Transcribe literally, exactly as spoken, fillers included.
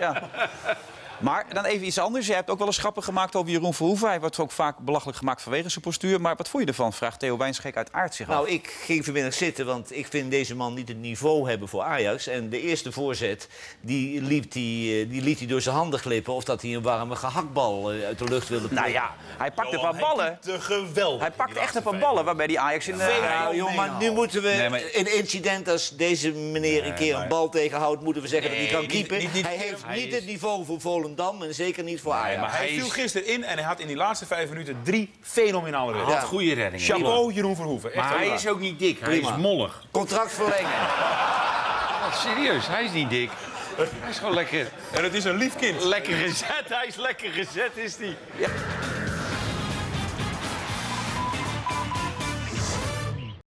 ja. Maar dan even iets anders. Je hebt ook wel eens grappen gemaakt over Jeroen Verhoeven. Hij wordt ook vaak belachelijk gemaakt vanwege zijn postuur. Maar wat vond je ervan? Vraagt Theo Wijnscheek uit Aard zich af. Nou, ik ging vanmiddag zitten, want ik vind deze man niet het niveau hebben voor Ajax. En de eerste voorzet, die, liep die, die liet hij door zijn handen glippen. Of dat hij een warme gehaktbal uit de lucht wilde ploegen. Nou ja, hij pakte een paar ballen. Geweldig. Hij pakte echt een paar ballen, waarbij die Ajax in de... Ja, joh, maar nu moeten we nee, maar... een incident als deze meneer een keer een bal tegenhoudt... moeten we zeggen nee, dat hij kan keepen. Niet, niet, hij heeft hij niet is... het niveau voor Volendam. En zeker niet voor Ajax. Nee, maar hij viel gisteren in en hij had in die laatste vijf minuten drie fenomenale reddingen. Ja. Goede reddingen. Chapeau, Jeroen Verhoeven. Echt maar hij is ook niet dik. Prima. Hij is mollig. Contract verlengen. Ja, serieus, hij is niet dik. Hij is gewoon lekker. En het is een lief kind. Lekker gezet, hij is lekker gezet, is hij. Ja.